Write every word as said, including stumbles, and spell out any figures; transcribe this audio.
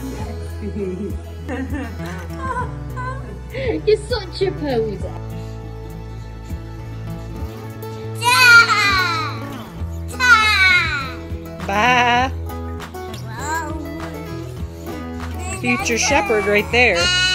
You're such a poser. Bye. Future shepherd right there.